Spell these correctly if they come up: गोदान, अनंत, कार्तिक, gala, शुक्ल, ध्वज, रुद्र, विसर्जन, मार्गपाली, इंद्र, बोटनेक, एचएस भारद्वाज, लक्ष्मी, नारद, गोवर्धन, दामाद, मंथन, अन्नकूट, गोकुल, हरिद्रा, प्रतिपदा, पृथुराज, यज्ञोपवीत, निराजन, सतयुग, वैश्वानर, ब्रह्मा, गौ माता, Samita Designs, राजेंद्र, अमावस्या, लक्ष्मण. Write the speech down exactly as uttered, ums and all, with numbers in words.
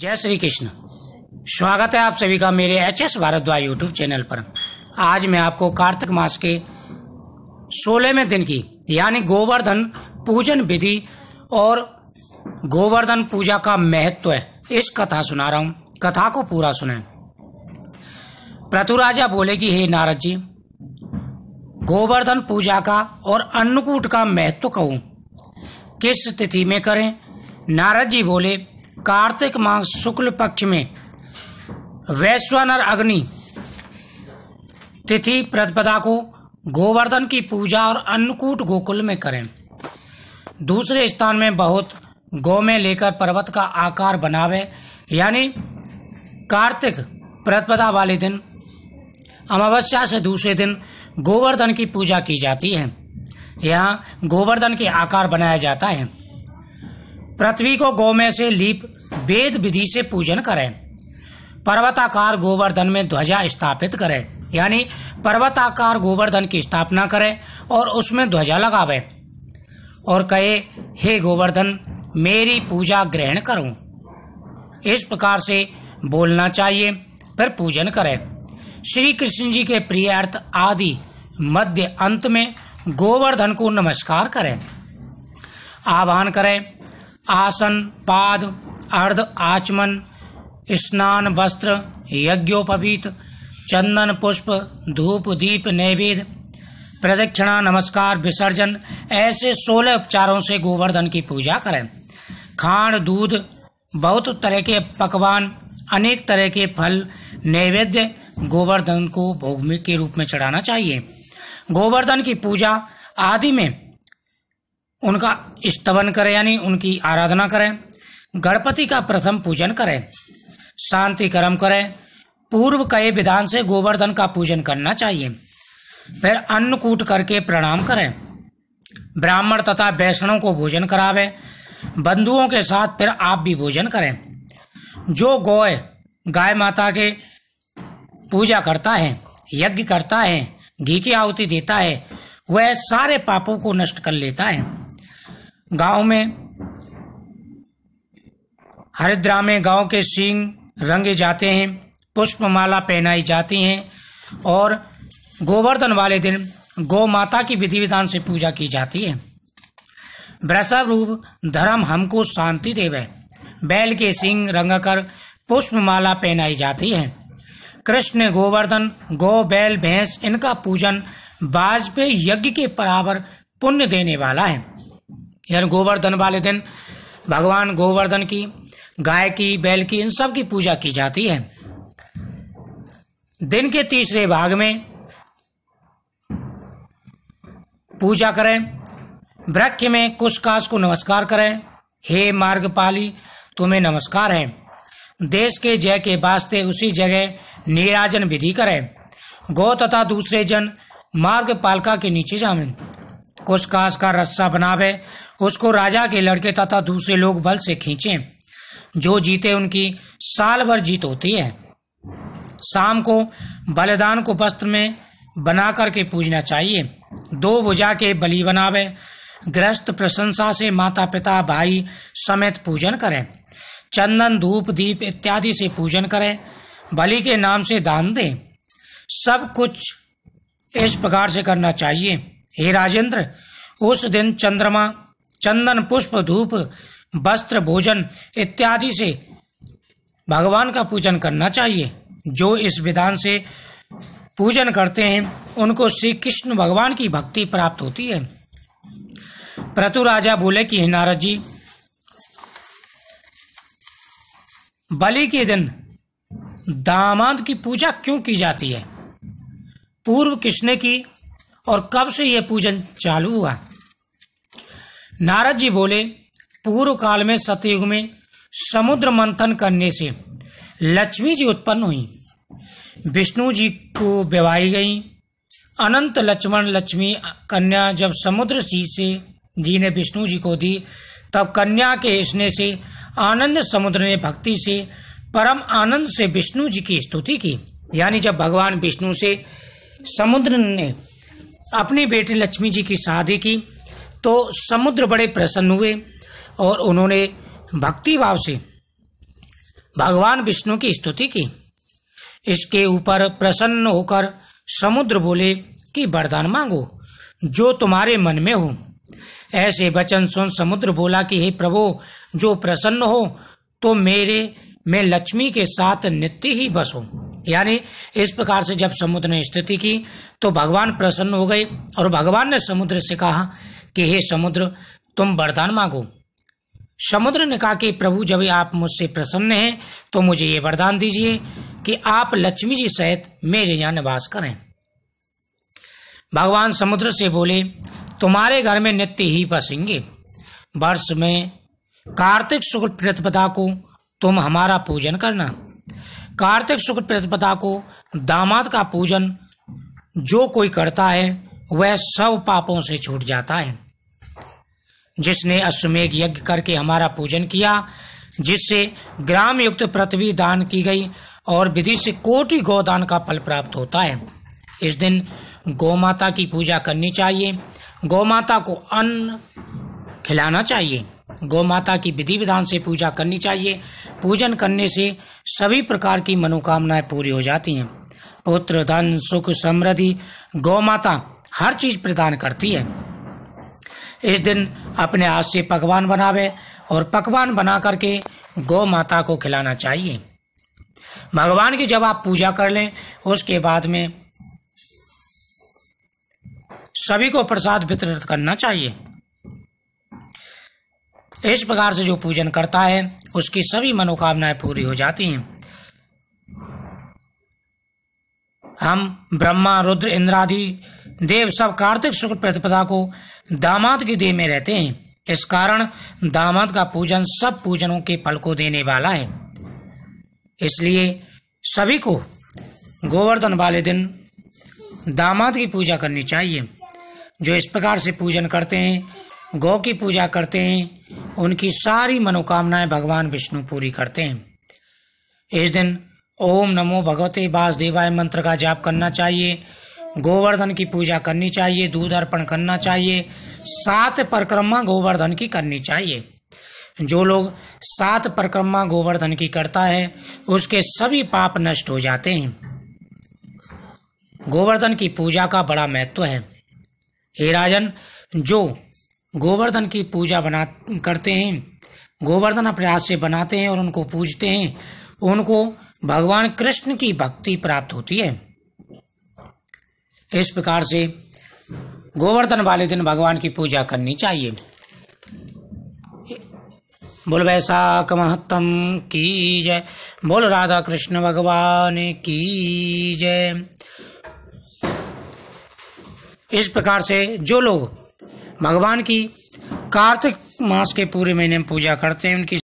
जय श्री कृष्ण। स्वागत है आप सभी का मेरे एचएस भारद्वाज यूट्यूब चैनल पर। आज मैं आपको कार्तिक मास के सोलहवें दिन की यानी गोवर्धन पूजन विधि और गोवर्धन पूजा का महत्व है इस कथा सुना रहा हूँ। कथा को पूरा सुनें। पृथुराजा बोले कि हे नारद जी, गोवर्धन पूजा का और अन्नकूट का महत्व कहूँ, किस तिथि में करें? नारद जी बोले, कार्तिक मास शुक्ल पक्ष में वैश्वानर अग्नि तिथि प्रतिपदा को गोवर्धन की पूजा और अन्नकूट गोकुल में करें। दूसरे स्थान में बहुत गौ में लेकर पर्वत का आकार बनावे, यानी कार्तिक प्रतिपदा वाले दिन अमावस्या से दूसरे दिन गोवर्धन की पूजा की जाती है। यहाँ गोवर्धन के आकार बनाया जाता है। पृथ्वी को गौ में से लीप वेद विधि से पूजन करें। पर्वताकार गोवर्धन में ध्वजा स्थापित करें, यानी पर्वताकार गोवर्धन की स्थापना करें और उसमें ध्वजा लगावें और कहे, हे गोवर्धन, मेरी पूजा ग्रहण करो। इस प्रकार से बोलना चाहिए। फिर पूजन करें। श्री कृष्ण जी के प्रिय अर्थ आदि मध्य अंत में गोवर्धन को नमस्कार करें। आह्वान करें। आसन, पाद, अर्ध आचमन, स्नान, वस्त्र, यज्ञोपवीत, चंदन पुष्प, धूप, दीप, नैवेद्य, प्रदक्षिणा, नमस्कार, विसर्जन, ऐसे सोलह उपचारों से गोवर्धन की पूजा करें। खांड, दूध, बहुत तरह के पकवान, अनेक तरह के फल, नैवेद्य गोवर्धन को भोग में के रूप में चढ़ाना चाहिए। गोवर्धन की पूजा आदि में उनका स्तवन करें, यानी उनकी आराधना करें। गणपति का प्रथम पूजन करें। शांति कर्म करें। पूर्व कहे विधान से गोवर्धन का पूजन करना चाहिए। फिर अन्नकूट करके प्रणाम करें। ब्राह्मण तथा वैष्णव को भोजन करावें। बंधुओं के साथ फिर आप भी भोजन करें। जो गौय गाय माता के पूजा करता है, यज्ञ करता है, घी की आहुति देता है, वह सारे पापों को नष्ट कर लेता है। गांव में हरिद्रा में गांव के सींग रंगे जाते हैं, पुष्पमाला पहनाई जाती हैं और गोवर्धन वाले दिन गौ माता की विधि विधान से पूजा की जाती है। बृषवरूप धर्म हमको शांति देवे, बैल के सींग रंगकर पुष्पमाला पहनाई जाती है। कृष्ण गोवर्धन, गौ, बैल, भैंस, इनका पूजन वाजपेयी यज्ञ के बराबर पुण्य देने वाला है। यानी गोवर्धन वाले दिन भगवान गोवर्धन की, गाय की, बैल की, इन सब की पूजा की जाती है। दिन के तीसरे भाग में पूजा करें। वृक्ष में कुशकाश को नमस्कार करें। हे मार्गपाली, तुम्हें नमस्कार है। देश के जय के वास्ते उसी जगह निराजन विधि करें। गौ तथा दूसरे जन मार्ग पालिका के नीचे जामें। कुशकाश का रस्सा बनावे, उसको राजा के लड़के तथा दूसरे लोग बल से खींचें। जो जीते उनकी साल भर जीत होती है। शाम को बलिदान को वस्त्र में बना करके पूजना चाहिए। दो भुजा के बलि बनावे। गृहस्थ प्रशंसा से माता पिता भाई समेत पूजन करें। चंदन, धूप, दीप इत्यादि से पूजन करें। बलि के नाम से दान दें। सब कुछ इस प्रकार से करना चाहिए। हे राजेंद्र, उस दिन चंद्रमा, चंदन पुष्प, धूप, वस्त्र, भोजन इत्यादि से भगवान का पूजन करना चाहिए। जो इस विधान से पूजन करते हैं उनको श्री कृष्ण भगवान की भक्ति प्राप्त होती है। पृथु राजा बोले कि नारद जी, बलि के दिन दामाद की पूजा क्यों की जाती है? पूर्व किसने की और कब से यह पूजन चालू हुआ? नारद जी बोले, पूर्व काल में सतयुग में समुद्र मंथन करने से लक्ष्मी जी उत्पन्न हुई। विष्णु जी को विवाही गई। अनंत लक्ष्मण लक्ष्मी कन्या जब समुद्र जी से जी ने विष्णु जी को दी, तब कन्या के स्नेह से आनंद समुद्र ने भक्ति से परम आनंद से विष्णु जी की स्तुति की। यानी जब भगवान विष्णु से समुद्र ने अपनी बेटी लक्ष्मी जी की शादी की तो समुद्र बड़े प्रसन्न हुए और उन्होंने भक्ति भाव से भगवान विष्णु की स्तुति की। इसके ऊपर प्रसन्न होकर समुद्र बोले कि वरदान मांगो जो तुम्हारे मन में हो। ऐसे वचन सुन समुद्र बोला कि हे प्रभु, जो प्रसन्न हो तो मेरे में लक्ष्मी के साथ नित्य ही बसो। यानी इस प्रकार से जब समुद्र ने स्तुति की तो भगवान प्रसन्न हो गए और भगवान ने समुद्र से कहा कि हे समुद्र, तुम वरदान मांगो। समुद्र ने कहा कि प्रभु, जब आप मुझसे प्रसन्न हैं तो मुझे ये वरदान दीजिए कि आप लक्ष्मी जी सहित मेरे यहाँ निवास करें। भगवान समुद्र से बोले, तुम्हारे घर में नित्य ही बसेंगे। वर्ष में कार्तिक शुक्ल प्रतिपदा को तुम हमारा पूजन करना। कार्तिक शुक्ल प्रतिपदा को दामाद का पूजन जो कोई करता है वह सब पापों से छूट जाता है। जिसने अश्वमेध यज्ञ करके हमारा पूजन किया, जिससे ग्राम युक्त पृथ्वी दान की गई और विधि से कोटि गोदान का फल प्राप्त होता है। इस दिन गौमाता की पूजा करनी चाहिए। गौमाता को अन्न खिलाना चाहिए। गौमाता की विधि विधान से पूजा करनी चाहिए। पूजन करने से सभी प्रकार की मनोकामनाएं पूरी हो जाती हैं। पुत्र, धन, सुख, समृद्धि गौमाता हर चीज प्रदान करती है। इस दिन अपने हाथ से पकवान बनावे और पकवान बना करके गौ माता को खिलाना चाहिए। भगवान की जब आप पूजा कर लें, उसके बाद में सभी को प्रसाद वितरित करना चाहिए। इस प्रकार से जो पूजन करता है उसकी सभी मनोकामनाएं पूरी हो जाती हैं। हम ब्रह्मा, रुद्र, इंद्रादि देव सब कार्तिक शुक्ल प्रतिपदा को दामाद की देह में रहते हैं। इस कारण दामाद का पूजन सब पूजनों के फल को देने वाला है। इसलिए सभी को गोवर्धन वाले दिन दामाद की पूजा करनी चाहिए। जो इस प्रकार से पूजन करते हैं, गौ की पूजा करते हैं, उनकी सारी मनोकामनाएं भगवान विष्णु पूरी करते हैं। इस दिन ओम नमो भगवते वासुदेवाय मंत्र का जाप करना चाहिए। गोवर्धन की पूजा करनी चाहिए। दूध अर्पण करना चाहिए। सात परिक्रमा गोवर्धन की करनी चाहिए। जो लोग सात परिक्रमा गोवर्धन की करता है उसके सभी पाप नष्ट हो जाते हैं। गोवर्धन की पूजा का बड़ा महत्व है। हे राजन, जो गोवर्धन की पूजा बना करते हैं, गोवर्धन अपने हाथ से बनाते हैं और उनको पूजते हैं, उनको भगवान कृष्ण की भक्ति प्राप्त होती है। इस प्रकार से गोवर्धन वाले दिन भगवान की पूजा करनी चाहिए। बोल वैशाख महत्तम की जय। बोल राधा कृष्ण भगवान की जय। इस प्रकार से जो लोग भगवान की कार्तिक मास के पूरे महीने में पूजा करते हैं उनकी